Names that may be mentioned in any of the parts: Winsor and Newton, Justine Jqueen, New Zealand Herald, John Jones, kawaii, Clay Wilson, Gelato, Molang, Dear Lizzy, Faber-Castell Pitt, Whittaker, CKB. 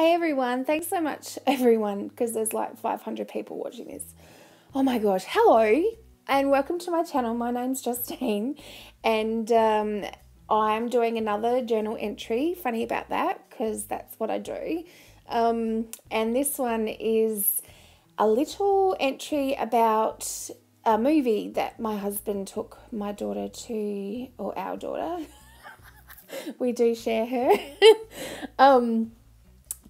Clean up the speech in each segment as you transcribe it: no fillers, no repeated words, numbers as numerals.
Hey everyone, thanks so much everyone, because there's like 500 people watching this. Oh my gosh, hello and welcome to my channel. My name's Justine and I'm doing another journal entry. Funny about that, because that's what I do. And this one is a little entry about a movie that my husband took my daughter to, or our daughter. We do share her.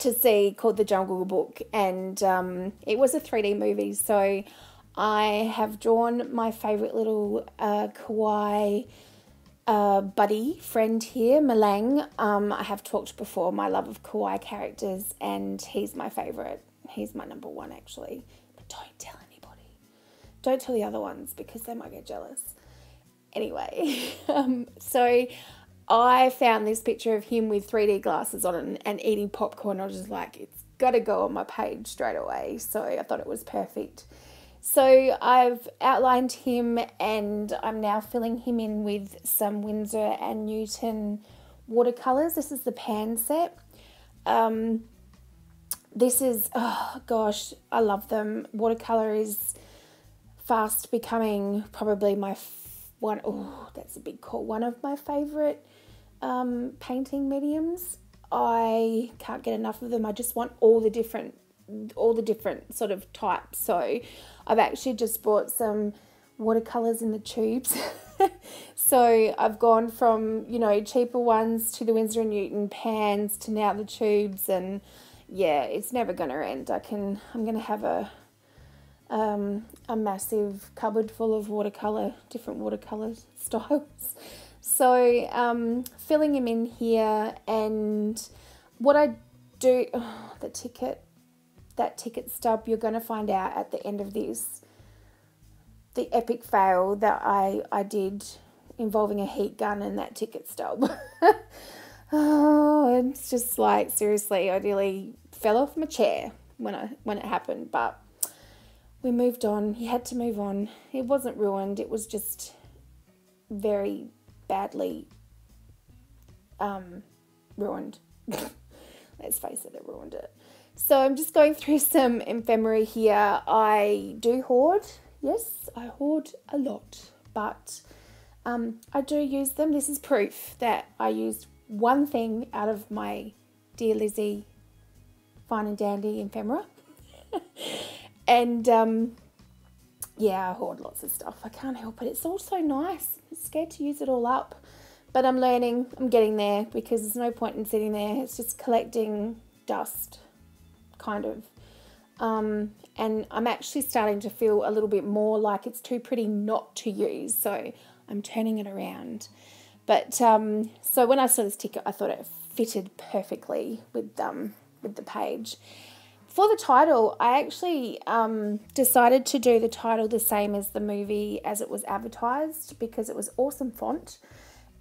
To see, called The Jungle Book, and it was a 3D movie, so I have drawn my favourite little kawaii buddy friend here, Molang. I have talked before, my love of kawaii characters, and he's my favourite. He's my number one, actually, but don't tell anybody. Don't tell the other ones, because they might get jealous. Anyway, so I found this picture of him with 3D glasses on and eating popcorn. I was just like, it's got to go on my page straight away. So I thought it was perfect. So I've outlined him and I'm now filling him in with some Winsor and Newton watercolours. This is the pan set. This is, oh gosh, I love them. Watercolour is fast becoming probably my one, oh, that's a big call. One of my favourite painting mediums. I can't get enough of them. I just want all the different sort of types. So I've actually just bought some watercolors in the tubes. So I've gone from, you know, cheaper ones to the Winsor and Newton pans to now the tubes, and yeah, it's never going to end. I'm going to have a massive cupboard full of watercolor, different watercolor styles. So filling him in here, and what I do, oh, that ticket stub, you're going to find out at the end of this, the epic fail that I did involving a heat gun and that ticket stub. Oh, it's just like, seriously, I nearly fell off my chair when it happened, but we moved on. He had to move on. It wasn't ruined. It was just very badly ruined. Let's face it, it ruined it. So I'm just going through some ephemerae here. I do hoard. Yes, I hoard a lot, but I do use them. This is proof that I used one thing out of my Dear Lizzy fine and dandy ephemera. And yeah, I hoard lots of stuff. I can't help it. It's all so nice. I'm scared to use it all up, but I'm learning. I'm getting there, because there's no point in sitting there. It's just collecting dust, kind of. And I'm actually starting to feel a little bit more like it's too pretty not to use. So I'm turning it around. But so when I saw this ticket, I thought it fitted perfectly with the page. For the title, I actually decided to do the title the same as the movie as it was advertised, because it was awesome font,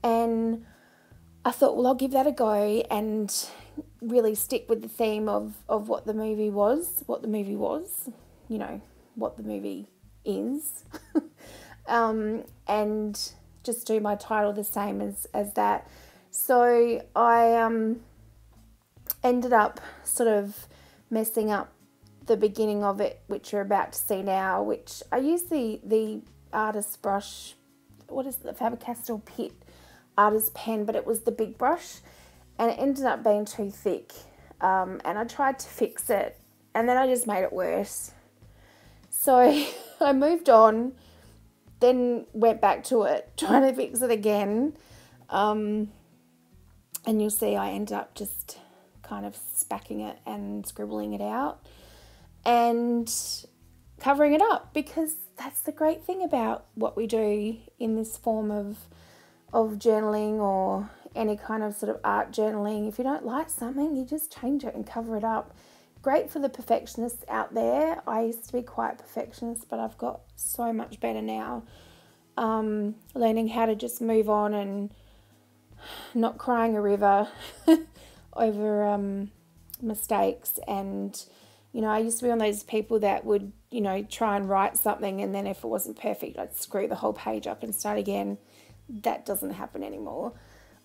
and I thought, well, I'll give that a go and really stick with the theme of what the movie was, you know, what the movie is, and just do my title the same as that. So I ended up sort of messing up the beginning of it, which you're about to see now, which I used the artist brush, what is it, the Faber-Castell Pitt artist pen, but it was the big brush, and it ended up being too thick, and I tried to fix it, and then I just made it worse. So I moved on, then went back to it, trying to fix it again, and you'll see I ended up just kind of spacking it and scribbling it out and covering it up, because that's the great thing about what we do in this form of journaling, or any kind of sort of art journaling. If you don't like something, you just change it and cover it up. Great for the perfectionists out there. I used to be quite perfectionist, but I've got so much better now. Learning how to just move on and not crying a river over mistakes. And you know, I used to be one of those people that would, you know, try and write something, and then if it wasn't perfect, I'd screw the whole page up and start again. That doesn't happen anymore.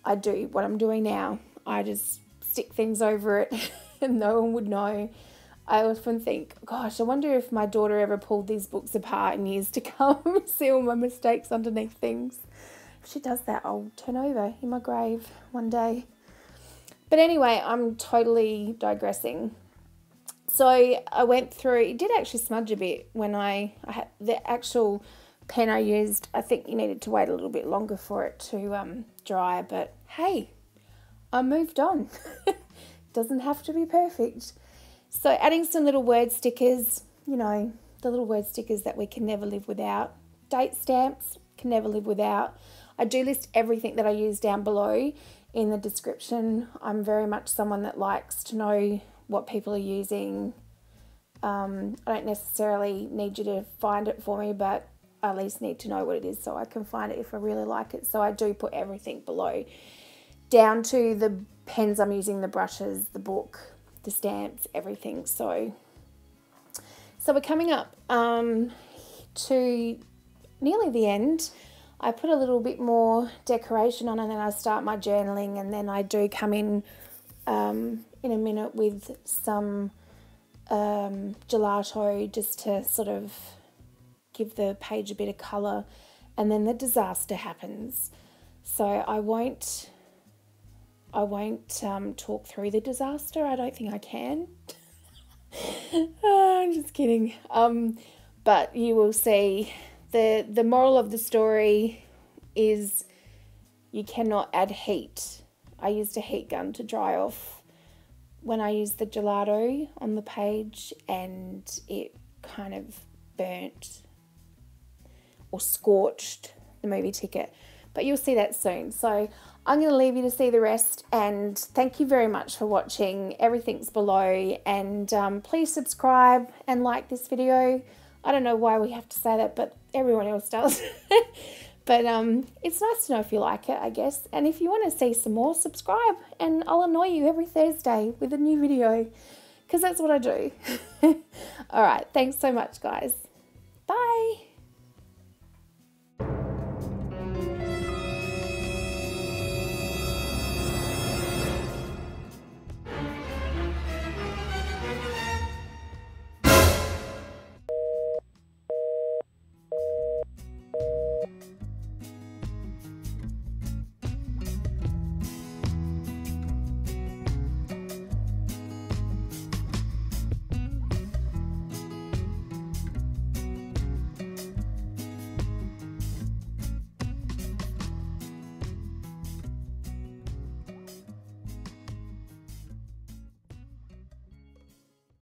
I do what I'm doing now. I just stick things over it and no one would know. I often think, gosh, I wonder if my daughter ever pulled these books apart in years to come and see all my mistakes underneath things. If she does that, I'll turn over in my grave one day. But anyway, I'm totally digressing. So I went through, it did actually smudge a bit when I had the actual pen I used. I think you needed to wait a little bit longer for it to dry, but hey, I moved on. Doesn't have to be perfect. So adding some little word stickers, you know, the little word stickers that we can never live without. Date stamps, can never live without. I do list everything that I use down below in the description. I'm very much someone that likes to know what people are using. I don't necessarily need you to find it for me, but I at least need to know what it is so I can find it if I really like it. So I do put everything below, down to the pens I'm using, the brushes, the book, the stamps, everything. So we're coming up to nearly the end. I put a little bit more decoration on and then I start my journaling, and then I do come in a minute with some gelato just to sort of give the page a bit of colour, and then the disaster happens. So I won't talk through the disaster. I don't think I can. Oh, I'm just kidding. But you will see the moral of the story is you cannot add heat. I used a heat gun to dry off when I used the gelato on the page, and it kind of burnt or scorched the movie ticket, but you'll see that soon. So I'm going to leave you to see the rest, and thank you very much for watching. Everything's below, and please subscribe and like this video. I don't know why we have to say that, but everyone else does. But it's nice to know if you like it, I guess, and if you want to see some more, subscribe, and I'll annoy you every Thursday with a new video, because that's what I do. All right, thanks so much, guys. Bye.